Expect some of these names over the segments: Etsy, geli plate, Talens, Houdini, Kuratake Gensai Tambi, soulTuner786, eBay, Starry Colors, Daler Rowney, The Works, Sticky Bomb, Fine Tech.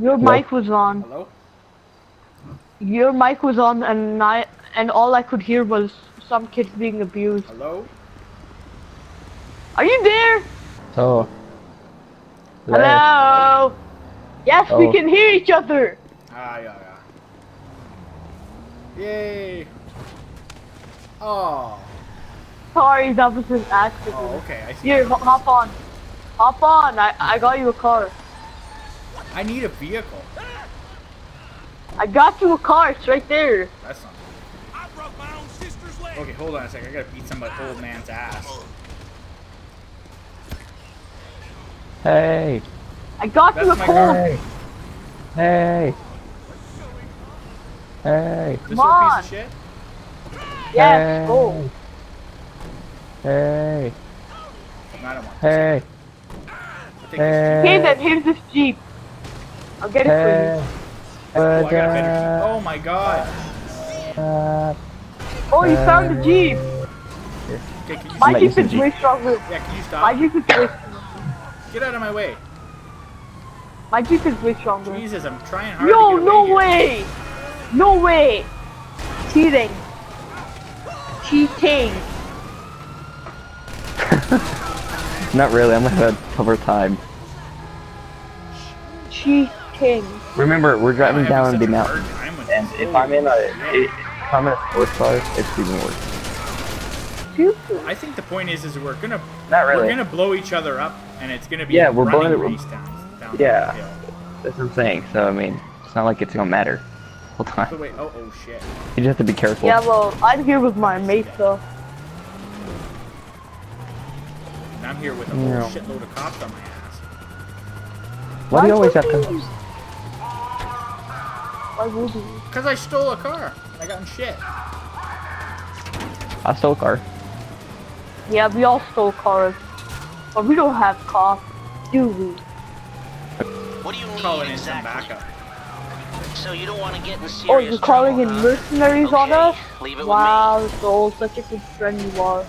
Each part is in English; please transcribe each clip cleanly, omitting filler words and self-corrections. Your mic was on. Hello? Your mic was on and all I could hear was some kids being abused. Hello? Are you there? Oh. Hello? Hello? Yes, we can hear each other! Ah, yeah. Yay! Oh. Sorry, that was an accident. Oh, okay, I see. Here, hop on. Hop on, I got you a car. I need a vehicle. I got you a car, it's right there. That's not good. I broke my own sister's leg. Okay, hold on a second, I gotta beat somebody old man's ass. Hey. I got you a car. Hey. Hey. Hey. This little piece of shit? Yes, go. Hey. Hey. Okay, then here's this Jeep. I'll get it for you. Oh, I got a better Jeep. Oh my god. Oh, you found the Jeep. Okay, my Jeep is way stronger. Yeah, can you stop? My Jeep is way stronger. Get out of my way. My Jeep is way stronger. Jesus, I'm trying hard to get away here. No way! Cheating. Cheating. Not really, I'm gonna have to cover time. Cheating. Remember, we're driving down the mountain, and if I'm in a sports car, it's even worse. I think the point is we're gonna blow each other up, and it's gonna be we're blowing it down. Yeah, that's what I'm saying. So I mean, it's not like it's gonna matter the whole time. So wait, oh shit! You just have to be careful. Yeah, well, I'm here with my mate though. And I'm here with a whole shitload of cops on my ass. Why do you always have cops? Why would you? Because I stole a car. I got in shit. I stole a car. Yeah, we all stole cars. But we don't have cops, do we? What do you need exactly? So you don't want to get in serious trouble, you're calling in mercenaries on us? Wow, Soul, such a good friend you are.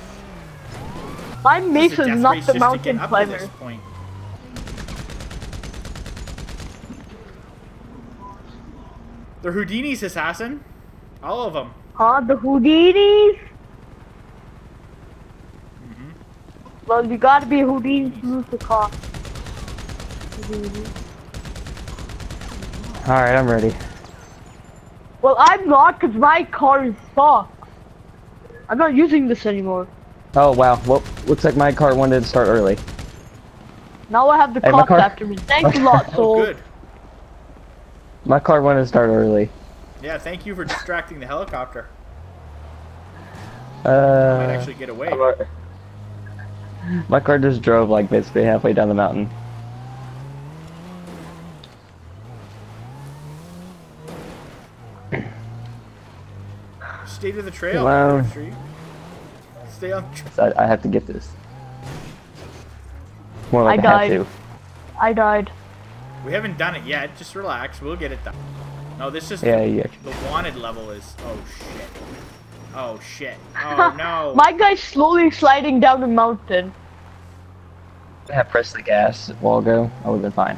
My Mason's not the mountain climber. The Houdini's assassin, all of them. Huh? The Houdini's? Mm-hmm. Well, you gotta be a Houdini to lose the car. All right, I'm ready. Well, I'm not, cause my car is fucked. I'm not using this anymore. Oh wow! Well, looks like my car wanted to start early. Now I have the cops after me. Thanks a lot, Soul. Oh, good. My car wanted to start early. Yeah, thank you for distracting the helicopter. I might actually get away. My car just drove like basically halfway down the mountain. Stay to the trail. Hello. Stay on the trail. I have to get this. More like I died. Have to. I died. We haven't done it yet, just relax, we'll get it done. No, this is the wanted level is... Oh shit. Oh shit. Oh no. My guy's slowly sliding down the mountain. I pressed the gas a while ago, I would've been fine.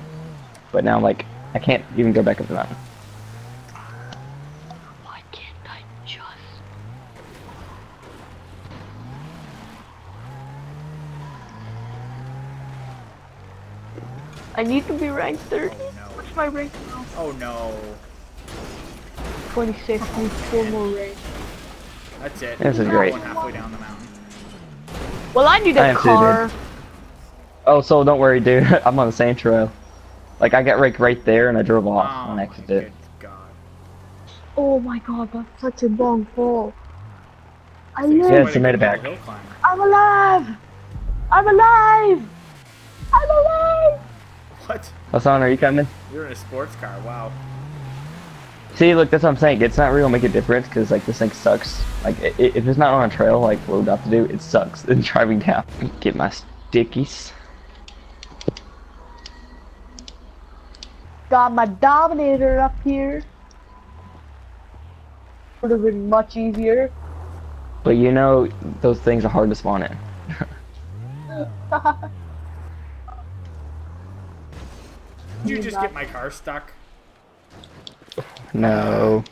But now, like, I can't even go back up the mountain. Why can't I just... I need to be ranked 30. Oh, no. What's my rank now? Oh no. 26, need 4 more ranks. That's it. This is great. Halfway down the mountain. Well, I need a car. Oh, so don't worry, dude. I'm on the same trail. Like, I got raked right there and I drove off on accident. Oh my god, that's such a long fall. I live. Yes, you made it back. I'm alive! I'm alive! I'm alive! What? What's on? Are you coming? You're in a sports car. Wow. See, look, that's what I'm saying. It's not really gonna make a difference because like this thing sucks. Like if it's not on a trail, like what we're about to do, it sucks. And driving down. Get my stickies. Got my Dominator up here. Would have been much easier. But you know, those things are hard to spawn in. Did you just get my car stuck? No.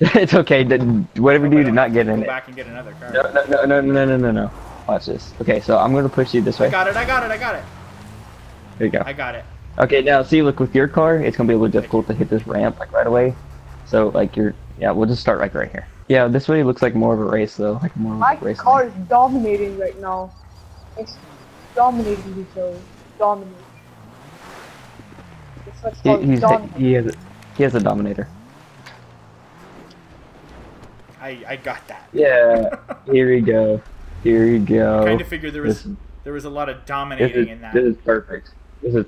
It's okay. Whatever you do, do not get in it. Go back and get another car. No. Watch this. Okay, so I'm gonna push you this way. I got it. There you go. I got it. Okay, now see, look, with your car, it's gonna be a little difficult to hit this ramp like right away. So like we'll just start like right here. Yeah, this way looks like more of a race though. Like more of a race. My car is dominating right now. It's dominating each other. Dominating. He has a dominator. I got that. Yeah. Here we go. I kind of figured there was a lot of dominating in that. This is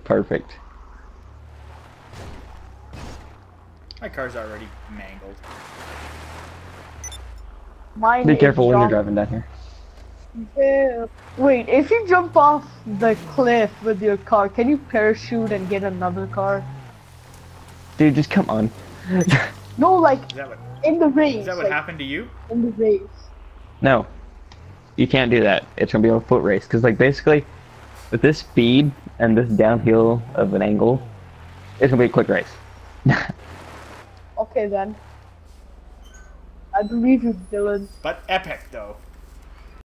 perfect. My car's already mangled. Be careful when you're driving down here. Yeah. Wait, if you jump off the cliff with your car, can you parachute and get another car? Dude, just come on. No, like, in the race. Is that what happened to you? In the race. No. You can't do that. It's gonna be a foot race. Because, like, basically, with this speed and this downhill of an angle, it's gonna be a quick race. Okay, then. I believe you, Dylan. But epic, though.